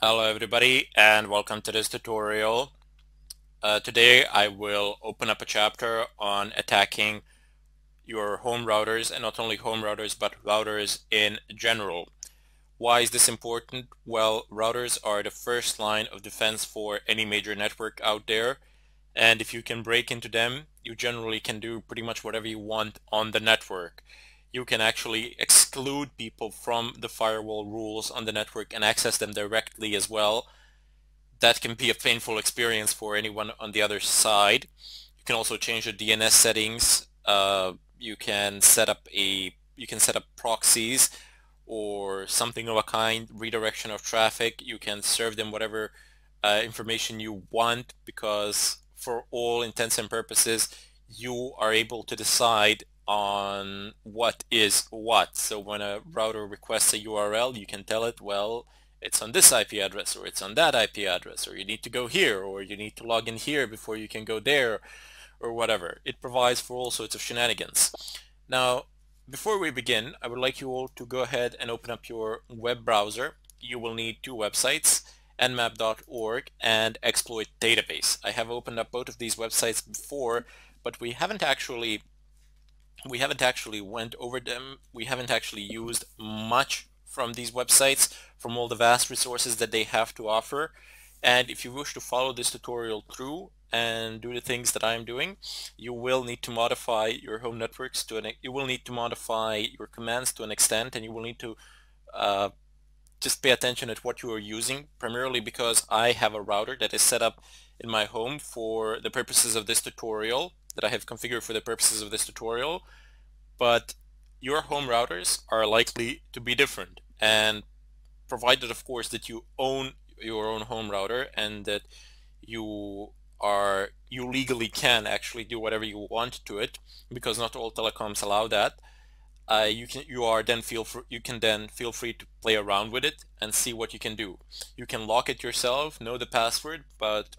Hello everybody and welcome to this tutorial. Today I will open up a chapter on attacking your home routers, and not only home routers but routers in general. Why is this important? Well, routers are the first line of defense for any major network out there, and if you can break into them you generally can do pretty much whatever you want on the network. You can actually exclude people from the firewall rules on the network and access them directly as well. That can be a painful experience for anyone on the other side. You can also change your DNS settings. You can set up proxies or something of a kind, redirection of traffic. You can serve them whatever information you want, because for all intents and purposes you are able to decide on what is what. So when a router requests a URL, you can tell it, well, it's on this IP address, or it's on that IP address, or you need to go here, or you need to log in here before you can go there, or whatever. It provides for all sorts of shenanigans. Now, before we begin, I would like you all to go ahead and open up your web browser. You will need two websites, nmap.org and exploit database. I have opened up both of these websites before, but we haven't actually went over them. We haven't actually used much from these websites, from all the vast resources that they have to offer. And if you wish to follow this tutorial through and do the things that I'm doing, you will need to modify your home networks you will need to modify your commands to an extent, and you will need to just pay attention at what you are using, primarily because I have a router that is set up in my home for the purposes of this tutorial, that I have configured for the purposes of this tutorial, but your home routers are likely to be different, and provided of course that you own your own home router and that you legally can actually do whatever you want to it, because not all telecoms allow that. You can then feel free to play around with it and see what you can do. You can lock it yourself, know the password, but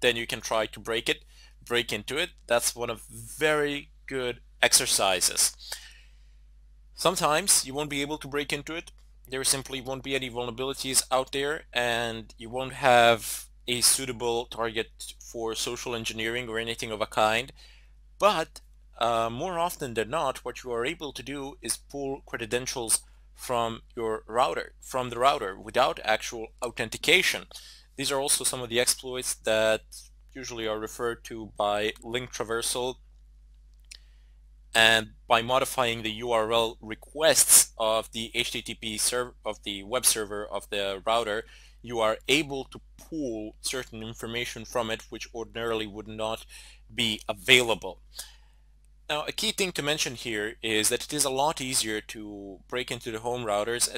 then you can try to break into it. That's one of very good exercises. Sometimes you won't be able to break into it. There simply won't be any vulnerabilities out there, and you won't have a suitable target for social engineering or anything of a kind. But more often than not, what you are able to do is pull credentials from your router, from the router, without actual authentication. These are also some of the exploits that usually are referred to by link traversal, and by modifying the URL requests of the HTTP server, of the web server of the router, you are able to pull certain information from it which ordinarily would not be available. Now, a key thing to mention here is that it is a lot easier to break into the home routers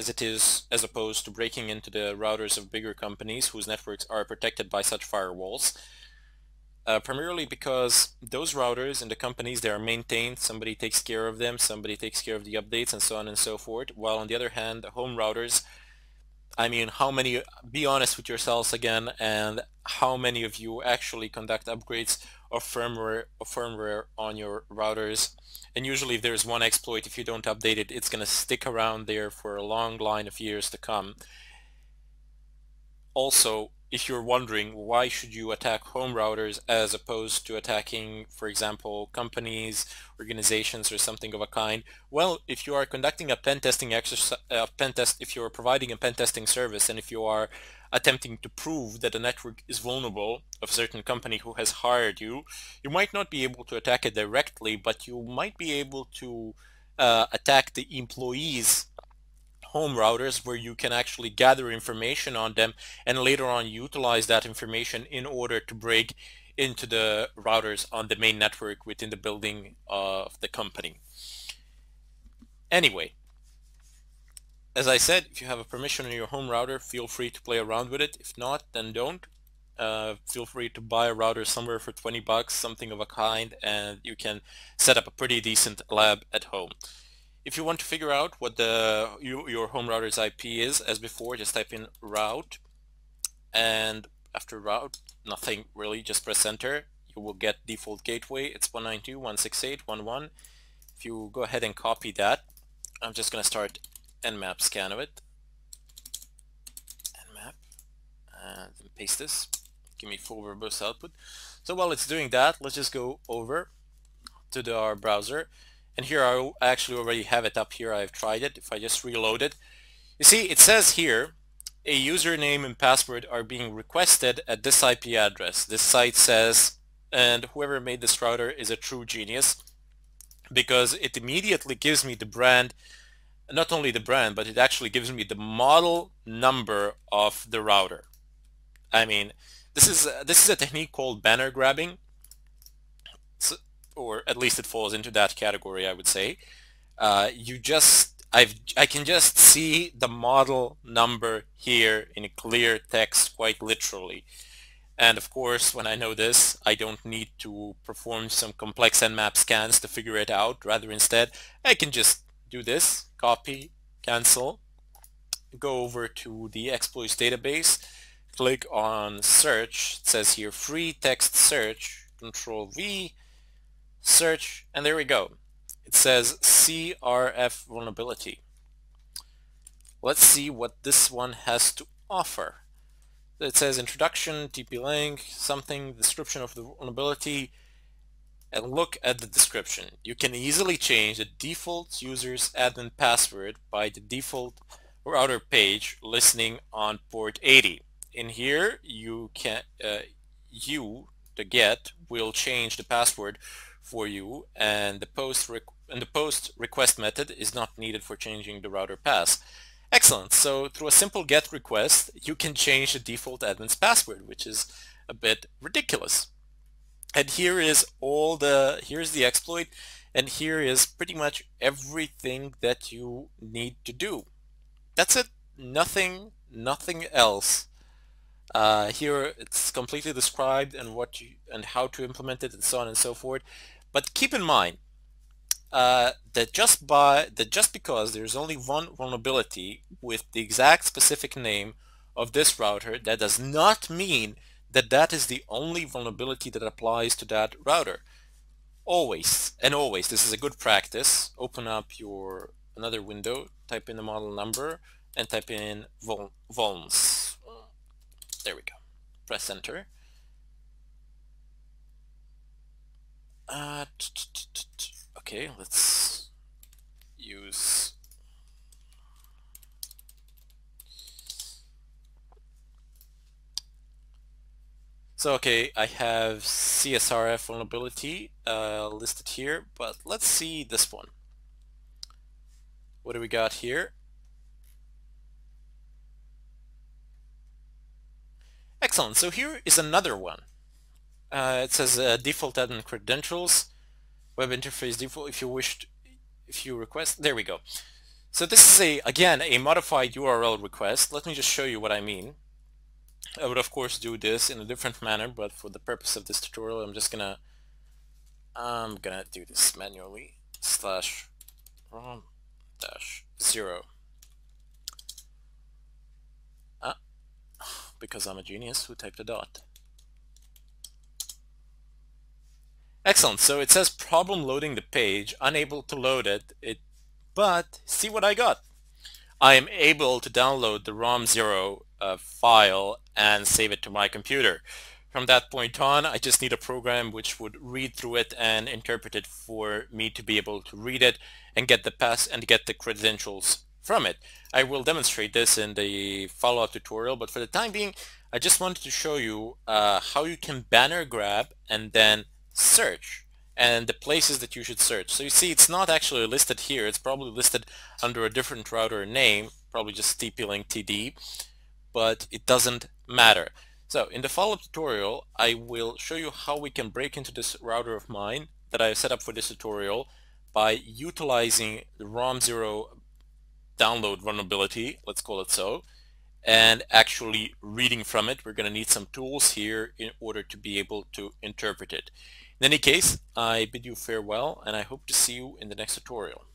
as opposed to breaking into the routers of bigger companies whose networks are protected by such firewalls. Primarily because those routers in the companies, they are maintained, somebody takes care of them, somebody takes care of the updates and so on and so forth, while on the other hand the home routers, I mean, how many, be honest with yourselves again, and how many of you actually conduct upgrades of firmware on your routers? And usually if there's one exploit, if you don't update it, it's gonna stick around there for a long line of years to come. Also, if you're wondering why should you attack home routers as opposed to attacking, for example, companies, organizations, or something of a kind, well, if you are conducting a pen testing exercise, if you are providing a pen testing service, and if you are attempting to prove that a network is vulnerable of a certain company who has hired you, you might not be able to attack it directly, but you might be able to attack the employees' home routers, where you can actually gather information on them and later on utilize that information in order to break into the routers on the main network within the building of the company. Anyway, as I said, if you have a permission on your home router, feel free to play around with it. If not, then don't. Feel free to buy a router somewhere for $20, something of a kind, and you can set up a pretty decent lab at home. If you want to figure out what your home router's IP is, as before, just type in route, and after route, nothing really, just press enter. You will get default gateway. It's 192.168.11. If you go ahead and copy that, I'm just going to start nmap scan of it. paste this, give me full reverse output. So while it's doing that, let's just go over to our browser, and here I actually already have it up here. I've tried it. If I just reload it, you see it says here a username and password are being requested at this IP address. This site says, and whoever made this router is a true genius, because it immediately gives me the brand, not only the brand, but it actually gives me the model number of the router. I mean, this is a technique called banner grabbing, or at least it falls into that category, I would say. I can just see the model number here in clear text, quite literally. And of course, when I know this, I don't need to perform some complex nmap scans to figure it out. Rather, instead, I can just do this, copy, cancel, go over to the exploits database, click on search. It says here free text search, control V, search, and there we go. It says CRF vulnerability. Let's see what this one has to offer. It says introduction, TP-Link, something, description of the vulnerability, and look at the description. You can easily change the default user's admin password by the default router page listening on port 80. In here, you can the GET will change the password for you, and the post request method is not needed for changing the router pass. Excellent. So through a simple GET request, you can change the default admin's password, which is a bit ridiculous. And here is here's the exploit, and here is pretty much everything that you need to do. That's it. Nothing else. Here it's completely described and what you, and how to implement it, and so on and so forth. But keep in mind that just because there's only one vulnerability with the exact specific name of this router, that does not mean that that is the only vulnerability that applies to that router. Always and always, this is a good practice. Open up your another window, type in the model number, and type in vulns. There we go. Press enter. Okay, let's use okay, I have CSRF vulnerability listed here, but let's see this one. What do we got here? Excellent. So here is another one. It says default admin credentials, web interface default. If you request, there we go. So this is again a modified URL request. Let me just show you what I mean. I would of course do this in a different manner, but for the purpose of this tutorial, I'm just gonna do this manually. Slash ROM-0. Because I'm a genius who typed a dot. Excellent. So it says problem loading the page, unable to load it. But see what I got. I am able to download the ROM0 file and save it to my computer. From that point on, I just need a program which would read through it and interpret it for me to be able to read it and get the pass and get the credentials from it. I will demonstrate this in the follow-up tutorial, but for the time being, I just wanted to show you how you can banner grab and then search, and the places that you should search. So you see, it's not actually listed here. It's probably listed under a different router name, probably just TP-Link TD, but it doesn't matter. So in the follow-up tutorial, I will show you how we can break into this router of mine that I have set up for this tutorial by utilizing the ROM0 download vulnerability, let's call it so, and actually reading from it. We're going to need some tools here in order to be able to interpret it. In any case, I bid you farewell, and I hope to see you in the next tutorial.